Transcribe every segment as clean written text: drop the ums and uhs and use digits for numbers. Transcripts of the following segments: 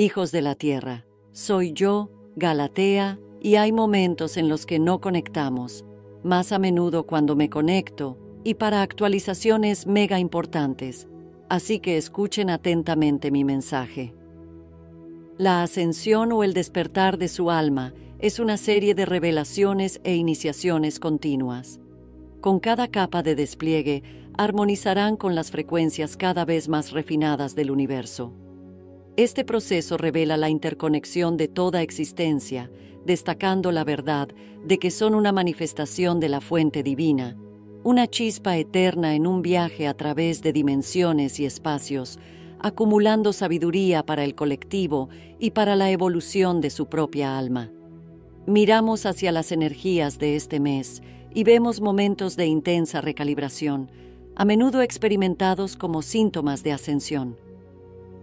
hijos de la tierra. Soy yo, Galatea, y hay momentos en los que no conectamos, más a menudo cuando me conecto, y para actualizaciones mega importantes, así que escuchen atentamente mi mensaje. La ascensión o el despertar de su alma es una serie de revelaciones e iniciaciones continuas. Con cada capa de despliegue, armonizarán con las frecuencias cada vez más refinadas del universo. Este proceso revela la interconexión de toda existencia, destacando la verdad de que son una manifestación de la fuente divina, una chispa eterna en un viaje a través de dimensiones y espacios, acumulando sabiduría para el colectivo y para la evolución de su propia alma. Miramos hacia las energías de este mes y vemos momentos de intensa recalibración, a menudo experimentados como síntomas de ascensión.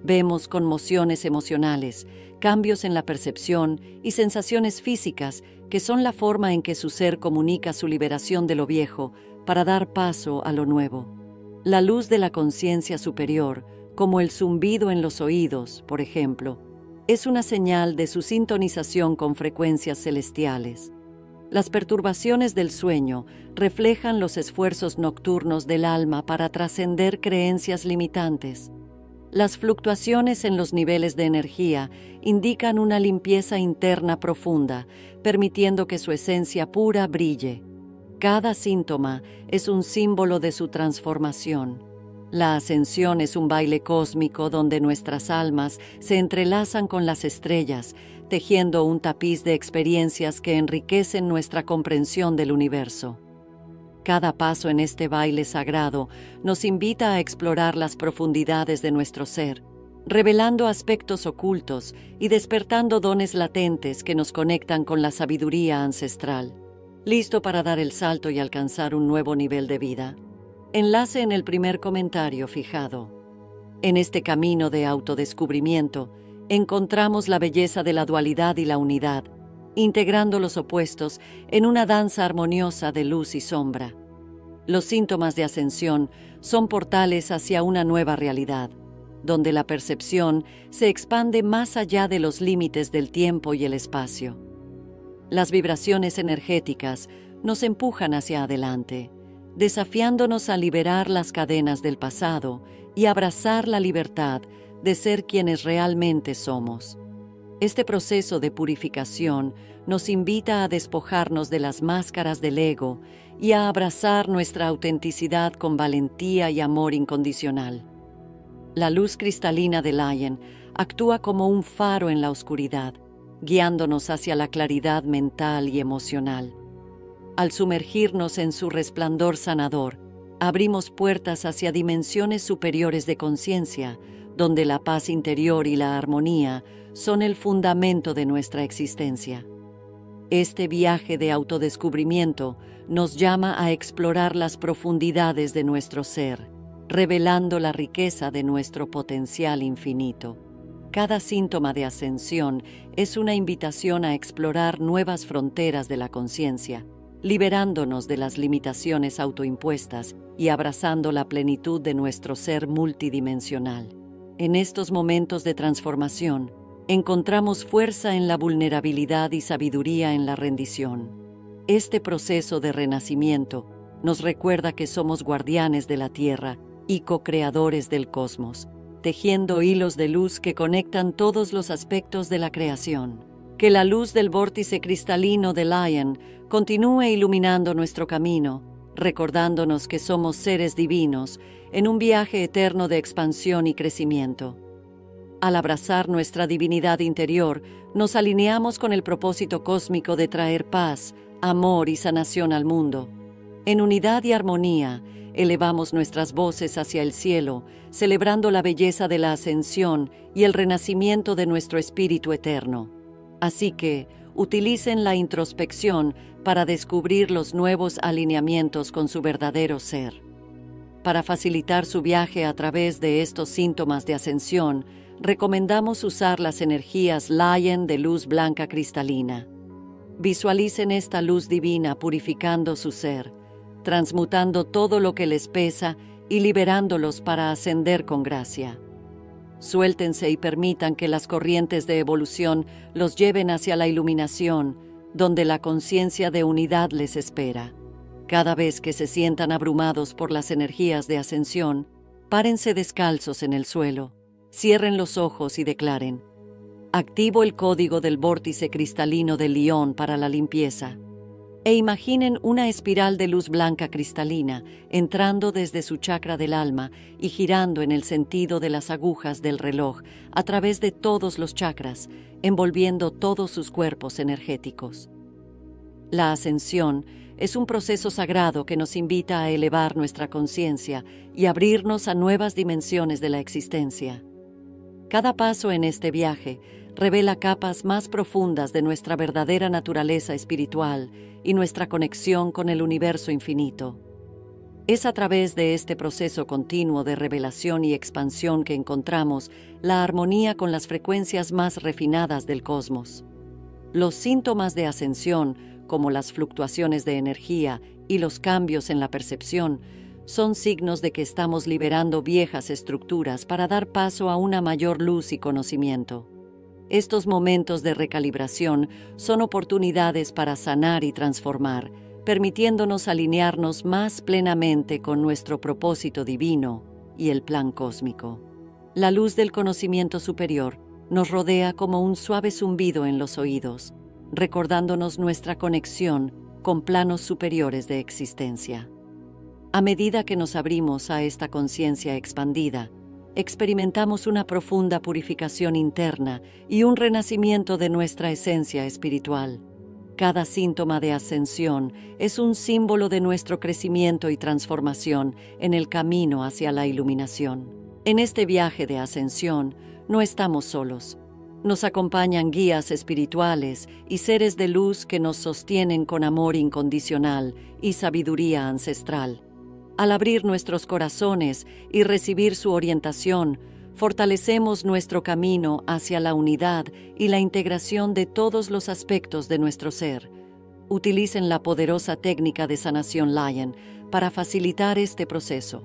Vemos conmociones emocionales, cambios en la percepción y sensaciones físicas que son la forma en que su ser comunica su liberación de lo viejo para dar paso a lo nuevo. La luz de la conciencia superior, como el zumbido en los oídos, por ejemplo, es una señal de su sintonización con frecuencias celestiales. Las perturbaciones del sueño reflejan los esfuerzos nocturnos del alma para trascender creencias limitantes. Las fluctuaciones en los niveles de energía indican una limpieza interna profunda, permitiendo que su esencia pura brille. Cada síntoma es un símbolo de su transformación. La ascensión es un baile cósmico donde nuestras almas se entrelazan con las estrellas, tejiendo un tapiz de experiencias que enriquecen nuestra comprensión del universo. Cada paso en este baile sagrado nos invita a explorar las profundidades de nuestro ser, revelando aspectos ocultos y despertando dones latentes que nos conectan con la sabiduría ancestral. ¿Listo para dar el salto y alcanzar un nuevo nivel de vida? Enlace en el primer comentario fijado. En este camino de autodescubrimiento, encontramos la belleza de la dualidad y la unidad, integrando los opuestos en una danza armoniosa de luz y sombra. Los síntomas de ascensión son portales hacia una nueva realidad, donde la percepción se expande más allá de los límites del tiempo y el espacio. Las vibraciones energéticas nos empujan hacia adelante, desafiándonos a liberar las cadenas del pasado y abrazar la libertad de ser quienes realmente somos. Este proceso de purificación nos invita a despojarnos de las máscaras del ego y a abrazar nuestra autenticidad con valentía y amor incondicional. La luz cristalina de Lyen actúa como un faro en la oscuridad, guiándonos hacia la claridad mental y emocional. Al sumergirnos en su resplandor sanador, abrimos puertas hacia dimensiones superiores de conciencia, donde la paz interior y la armonía son el fundamento de nuestra existencia. Este viaje de autodescubrimiento nos llama a explorar las profundidades de nuestro ser, revelando la riqueza de nuestro potencial infinito. Cada síntoma de ascensión es una invitación a explorar nuevas fronteras de la conciencia, liberándonos de las limitaciones autoimpuestas y abrazando la plenitud de nuestro ser multidimensional. En estos momentos de transformación, encontramos fuerza en la vulnerabilidad y sabiduría en la rendición. Este proceso de renacimiento nos recuerda que somos guardianes de la Tierra y co-creadores del cosmos, tejiendo hilos de luz que conectan todos los aspectos de la creación. Que la luz del vórtice cristalino de Lyen continúe iluminando nuestro camino, recordándonos que somos seres divinos en un viaje eterno de expansión y crecimiento. Al abrazar nuestra divinidad interior, nos alineamos con el propósito cósmico de traer paz, amor y sanación al mundo. En unidad y armonía, elevamos nuestras voces hacia el cielo, celebrando la belleza de la ascensión y el renacimiento de nuestro espíritu eterno. Así que, utilicen la introspección para descubrir los nuevos alineamientos con su verdadero ser. Para facilitar su viaje a través de estos síntomas de ascensión, recomendamos usar las energías Lyen de luz blanca cristalina. Visualicen esta luz divina purificando su ser, transmutando todo lo que les pesa y liberándolos para ascender con gracia. Suéltense y permitan que las corrientes de evolución los lleven hacia la iluminación, donde la conciencia de unidad les espera. Cada vez que se sientan abrumados por las energías de ascensión, párense descalzos en el suelo, cierren los ojos y declaren: activo el código del vórtice cristalino de Lyen para la limpieza. E imaginen una espiral de luz blanca cristalina entrando desde su chakra del alma y girando en el sentido de las agujas del reloj a través de todos los chakras, envolviendo todos sus cuerpos energéticos. La ascensión es un proceso sagrado que nos invita a elevar nuestra conciencia y abrirnos a nuevas dimensiones de la existencia. Cada paso en este viaje revela capas más profundas de nuestra verdadera naturaleza espiritual y nuestra conexión con el universo infinito. Es a través de este proceso continuo de revelación y expansión que encontramos la armonía con las frecuencias más refinadas del cosmos. Los síntomas de ascensión, como las fluctuaciones de energía y los cambios en la percepción, son signos de que estamos liberando viejas estructuras para dar paso a una mayor luz y conocimiento. Estos momentos de recalibración son oportunidades para sanar y transformar, permitiéndonos alinearnos más plenamente con nuestro propósito divino y el plan cósmico. La luz del conocimiento superior nos rodea como un suave zumbido en los oídos, recordándonos nuestra conexión con planos superiores de existencia. A medida que nos abrimos a esta conciencia expandida, experimentamos una profunda purificación interna y un renacimiento de nuestra esencia espiritual. Cada síntoma de ascensión es un símbolo de nuestro crecimiento y transformación en el camino hacia la iluminación. En este viaje de ascensión no estamos solos. Nos acompañan guías espirituales y seres de luz que nos sostienen con amor incondicional y sabiduría ancestral. Al abrir nuestros corazones y recibir su orientación, fortalecemos nuestro camino hacia la unidad y la integración de todos los aspectos de nuestro ser. Utilicen la poderosa técnica de sanación Lyen para facilitar este proceso.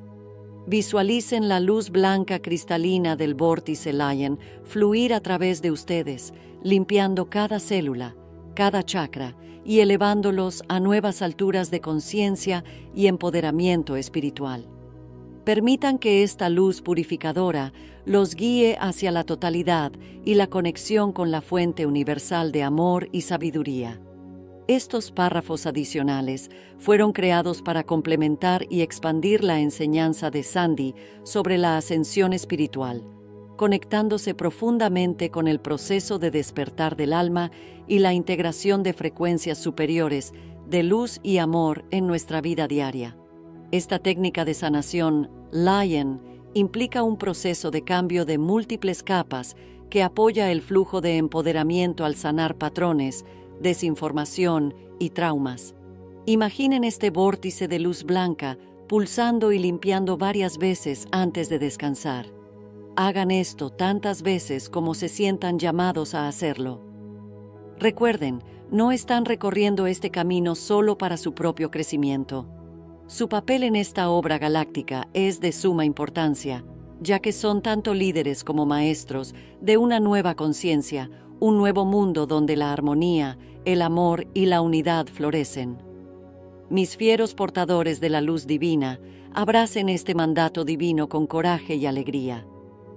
Visualicen la luz blanca cristalina del vórtice Lyen fluir a través de ustedes, limpiando cada célula, cada chakra, y elevándolos a nuevas alturas de conciencia y empoderamiento espiritual. Permitan que esta luz purificadora los guíe hacia la totalidad y la conexión con la fuente universal de amor y sabiduría. Estos párrafos adicionales fueron creados para complementar y expandir la enseñanza de Sandy sobre la ascensión espiritual, conectándose profundamente con el proceso de despertar del alma y la integración de frecuencias superiores de luz y amor en nuestra vida diaria. Esta técnica de sanación Lyen implica un proceso de cambio de múltiples capas que apoya el flujo de empoderamiento al sanar patrones, desinformación y traumas. Imaginen este vórtice de luz blanca pulsando y limpiando varias veces antes de descansar. Hagan esto tantas veces como se sientan llamados a hacerlo. Recuerden, no están recorriendo este camino solo para su propio crecimiento. Su papel en esta obra galáctica es de suma importancia, ya que son tanto líderes como maestros de una nueva conciencia, un nuevo mundo donde la armonía, el amor y la unidad florecen. Mis fieros portadores de la luz divina, abracen este mandato divino con coraje y alegría.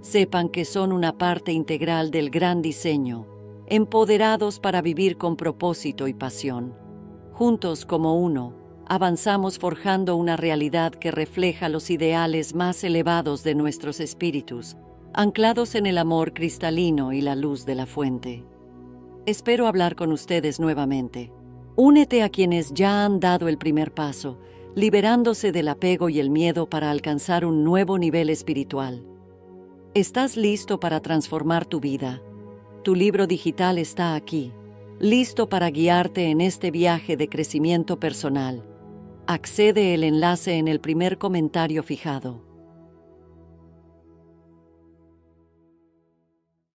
Sepan que son una parte integral del gran diseño, empoderados para vivir con propósito y pasión. Juntos como uno, avanzamos forjando una realidad que refleja los ideales más elevados de nuestros espíritus, anclados en el amor cristalino y la luz de la fuente. Espero hablar con ustedes nuevamente. Únete a quienes ya han dado el primer paso, liberándose del apego y el miedo para alcanzar un nuevo nivel espiritual. ¿Estás listo para transformar tu vida? Tu libro digital está aquí, listo para guiarte en este viaje de crecimiento personal. Accede al enlace en el primer comentario fijado.